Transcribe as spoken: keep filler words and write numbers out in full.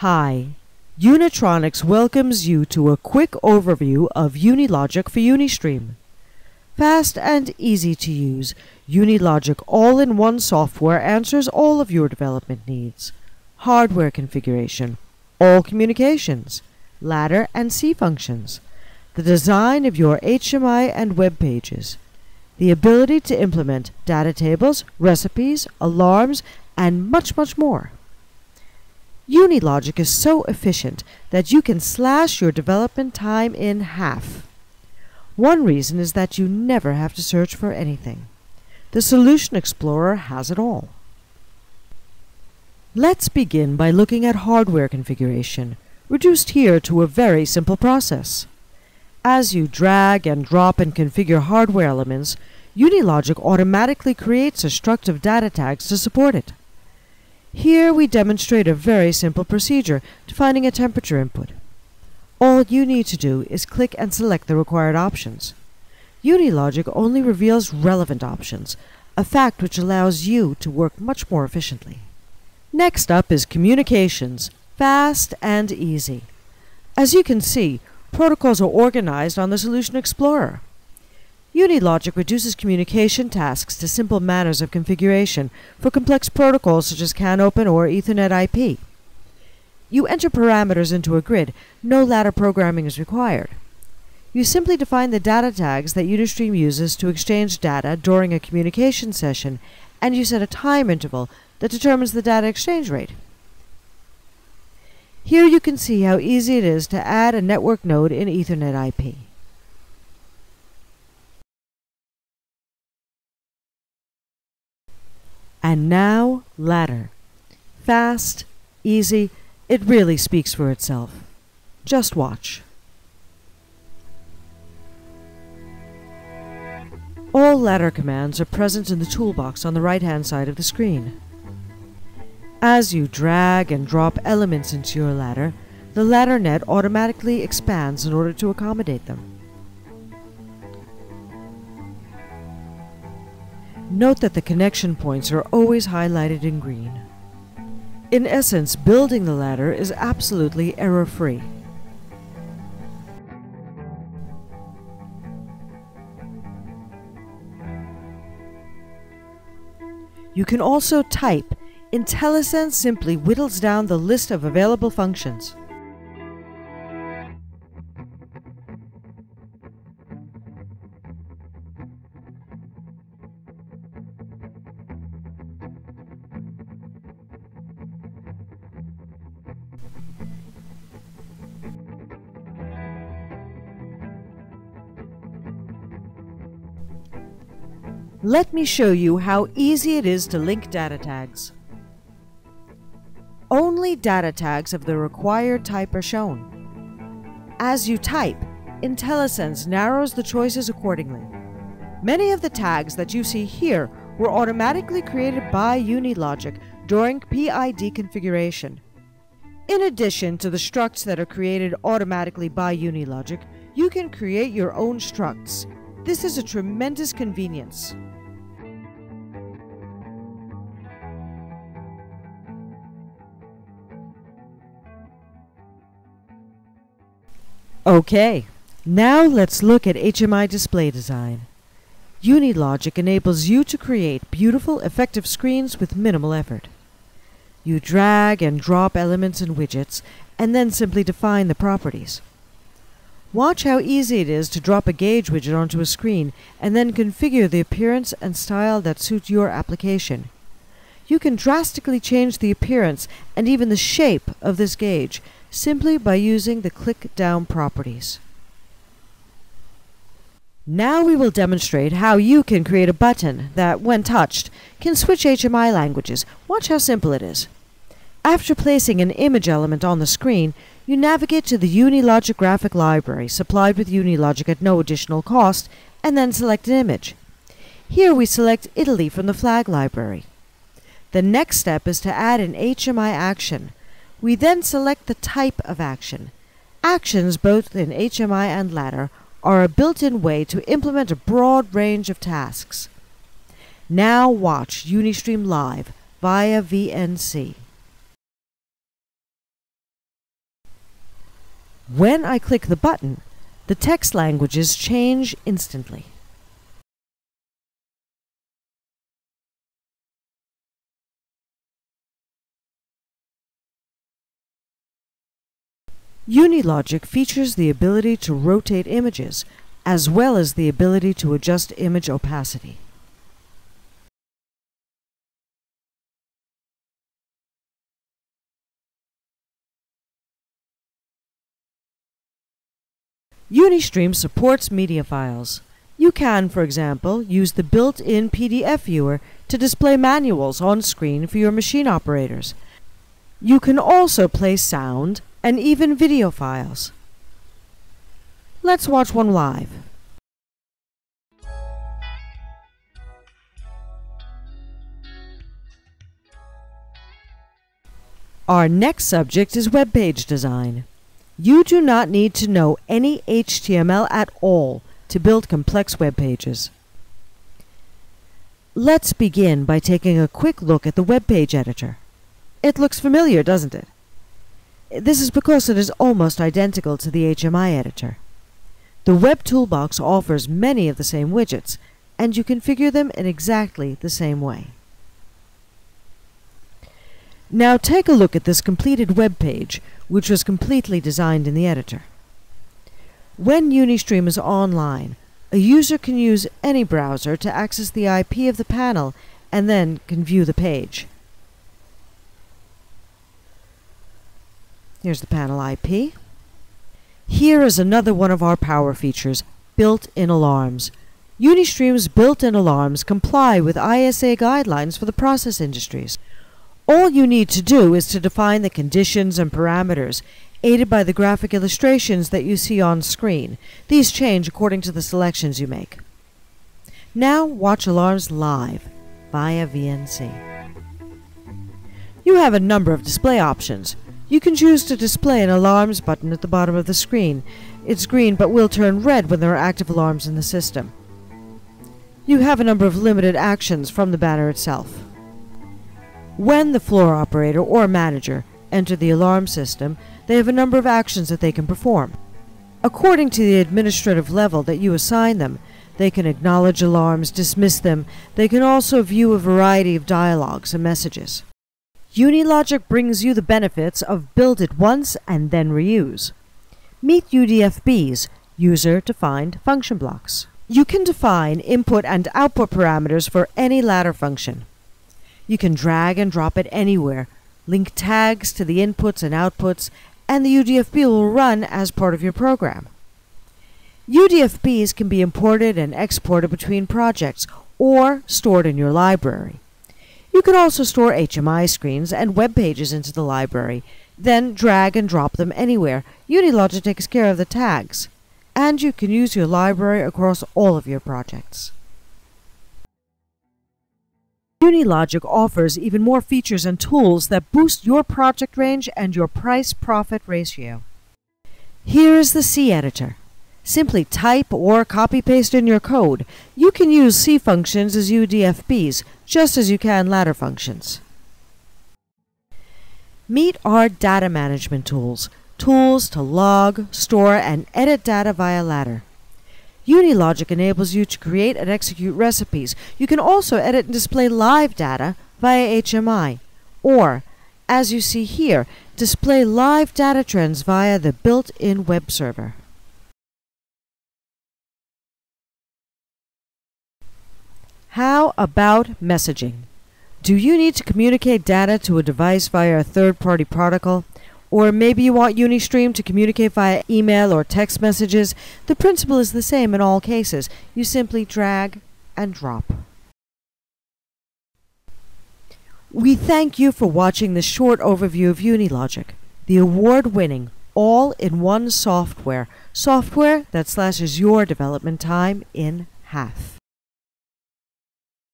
Hi, Unitronics welcomes you to a quick overview of UniLogic for UniStream. Fast and easy to use, UniLogic all-in-one software answers all of your development needs. Hardware configuration, all communications, ladder and C functions, the design of your H M I and web pages, the ability to implement data tables, recipes, alarms, and much, much more. UniLogic is so efficient that you can slash your development time in half. One reason is that you never have to search for anything. The Solution Explorer has it all. Let's begin by looking at hardware configuration, reduced here to a very simple process. As you drag and drop and configure hardware elements, UniLogic automatically creates instructive data tags to support it. Here we demonstrate a very simple procedure, defining a temperature input. All you need to do is click and select the required options. UniLogic only reveals relevant options, a fact which allows you to work much more efficiently. Next up is communications, fast and easy. As you can see, protocols are organized on the Solution Explorer. UniLogic reduces communication tasks to simple manners of configuration for complex protocols such as CANopen or Ethernet I P. You enter parameters into a grid, no ladder programming is required. You simply define the data tags that UniStream uses to exchange data during a communication session, and you set a time interval that determines the data exchange rate. Here you can see how easy it is to add a network node in Ethernet I P. And now, ladder. Fast, easy, it really speaks for itself. Just watch. All ladder commands are present in the toolbox on the right-hand side of the screen. As you drag and drop elements into your ladder, the ladder net automatically expands in order to accommodate them. Note that the connection points are always highlighted in green. In essence, building the ladder is absolutely error-free. You can also type. IntelliSense simply whittles down the list of available functions. Let me show you how easy it is to link data tags. Only data tags of the required type are shown. As you type, IntelliSense narrows the choices accordingly. Many of the tags that you see here were automatically created by UniLogic during P I D configuration. In addition to the structs that are created automatically by UniLogic, you can create your own structs. This is a tremendous convenience. Okay, now let's look at H M I display design. UniLogic enables you to create beautiful, effective screens with minimal effort. You drag and drop elements and widgets, and then simply define the properties. Watch how easy it is to drop a gauge widget onto a screen, and then configure the appearance and style that suit your application. You can drastically change the appearance and even the shape of this gauge simply by using the click down properties. Now we will demonstrate how you can create a button that, when touched, can switch H M I languages. Watch how simple it is. After placing an image element on the screen, you navigate to the UniLogic graphic library supplied with UniLogic at no additional cost, and then select an image. Here we select Italy from the flag library. The next step is to add an H M I action. We then select the type of action. Actions, both in H M I and ladder, are a built-in way to implement a broad range of tasks. Now watch UniStream live via V N C. When I click the button, the text languages change instantly. UniLogic features the ability to rotate images, as well as the ability to adjust image opacity. UniStream supports media files. You can, for example, use the built-in P D F viewer to display manuals on screen for your machine operators. You can also play sound and even video files. Let's watch one live. Our next subject is web page design. You do not need to know any H T M L at all to build complex web pages. Let's begin by taking a quick look at the web page editor. It looks familiar, doesn't it? This is because it is almost identical to the H M I editor. The web toolbox offers many of the same widgets, and you configure them in exactly the same way. Now take a look at this completed web page, which was completely designed in the editor. When UniStream is online, a user can use any browser to access the I P of the panel and then can view the page. Here's the panel I P. Here is another one of our power features, built-in alarms. UniStream's built-in alarms comply with I S A guidelines for the process industries. All you need to do is to define the conditions and parameters, aided by the graphic illustrations that you see on screen. These change according to the selections you make. Now watch alarms live via V N C. You have a number of display options. You can choose to display an alarms button at the bottom of the screen. It's green but will turn red when there are active alarms in the system. You have a number of limited actions from the banner itself. When the floor operator or manager enter the alarm system, they have a number of actions that they can perform. According to the administrative level that you assign them, they can acknowledge alarms, dismiss them. They can also view a variety of dialogues and messages. UniLogic brings you the benefits of build it once and then reuse. Meet U D F B's, user-defined function blocks. You can define input and output parameters for any ladder function. You can drag and drop it anywhere, link tags to the inputs and outputs, and the U D F B will run as part of your program. U D F Bs can be imported and exported between projects or stored in your library. You can also store H M I screens and web pages into the library, then drag and drop them anywhere. UniLogic takes care of the tags, and you can use your library across all of your projects. UniLogic offers even more features and tools that boost your project range and your price-profit ratio. Here is the C editor. Simply type or copy-paste in your code. You can use C functions as U D F Bs, just as you can ladder functions. Meet our data management tools. Tools to log, store, and edit data via ladder. UniLogic enables you to create and execute recipes. You can also edit and display live data via H M I, or, as you see here, display live data trends via the built-in web server. How about messaging? Do you need to communicate data to a device via a third-party protocol? Or maybe you want UniStream to communicate via email or text messages. The principle is the same in all cases. You simply drag and drop. We thank you for watching this short overview of UniLogic, the award-winning, all-in-one software, software that slashes your development time in half.